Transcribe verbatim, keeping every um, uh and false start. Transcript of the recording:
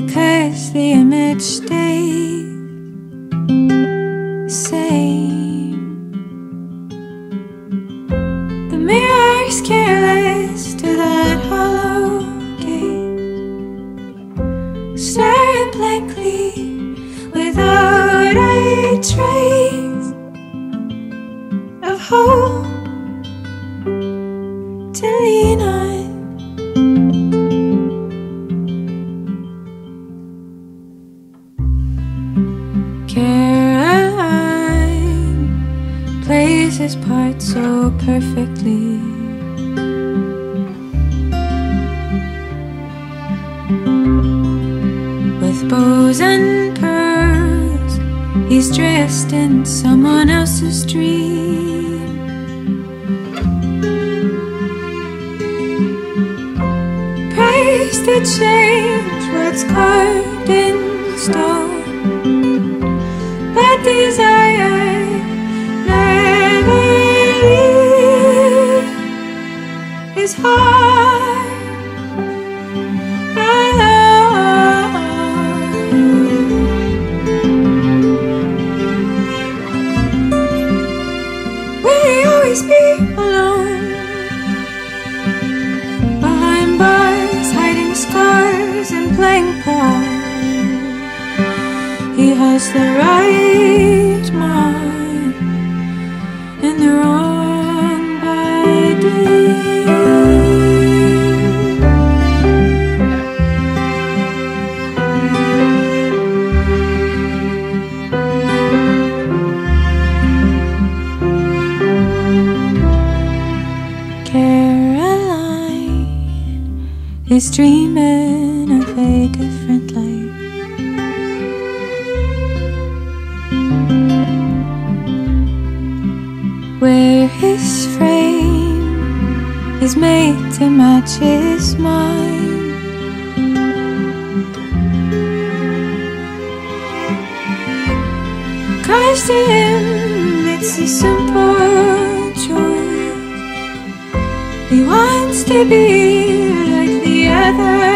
because the image stays the same. The mirror's careless to that hollow gaze, staring blankly without a trace of hope to lean on. Caroline plays his part so perfectly. With bows and pearls, he's dressed in someone else's dream. Prays to change what's carved in stone, but desire never leaves his heart alone. Will he always be alone, behind bars, hiding scars and playing poor? He has the right mind and the wrong idea. Caroline is dreaming of a different life, where his frame is made to match his mind. Cries to him, it's a simple choice. He wants to be like the other.